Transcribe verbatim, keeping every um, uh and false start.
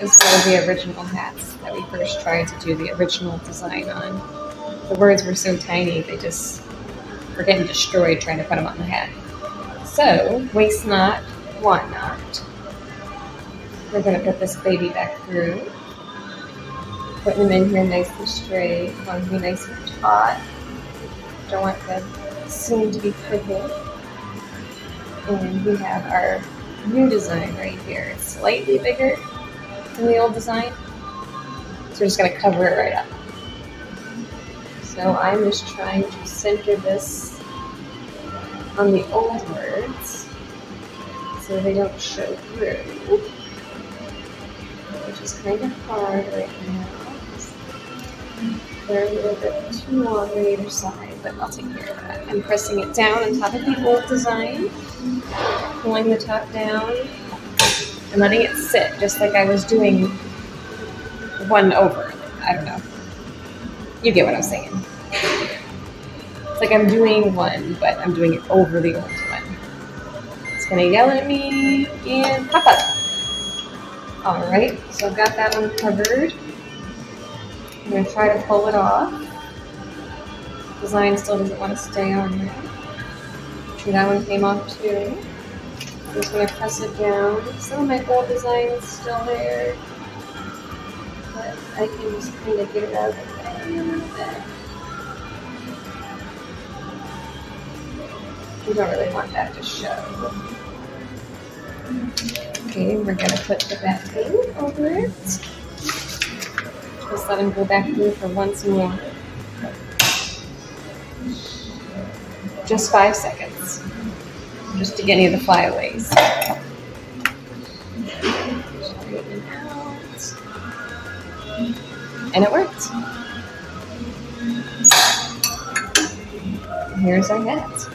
is one of the original hats that we first tried to do the original design on. The words were so tiny, they just were getting destroyed trying to put them on the hat. So, waste not, want not. We're going to put this baby back through. Putting them in here nice and straight. I want to be nice and taut. Don't want the seam to be crooked. And we have our new design right here. It's slightly bigger than the old design. So we're just going to cover it right up. So I'm just trying to center this on the old words so they don't show through, which is kind of hard right now. They're a little bit too long on either side, but I'll take care of that. I'm pressing it down on top of the old design, pulling the top down, and letting it sit, just like I was doing one over. I don't know. You get what I'm saying. It's like I'm doing one, but I'm doing it over the old one. It's gonna yell at me and pop up. All right, so I've got that one covered. I'm gonna try to pull it off. Design still doesn't want to stay on there. Actually, that one came off too. I'm just gonna press it down. Some of my old design is still there, but I can just kind of get it out of the way a little bit. We don't really want that to show. Okay, we're gonna put the back thing over it. Just let them go back through for once more. Just five seconds, just to get any of the flyaways. Straighten out, and it worked. Here's our hat.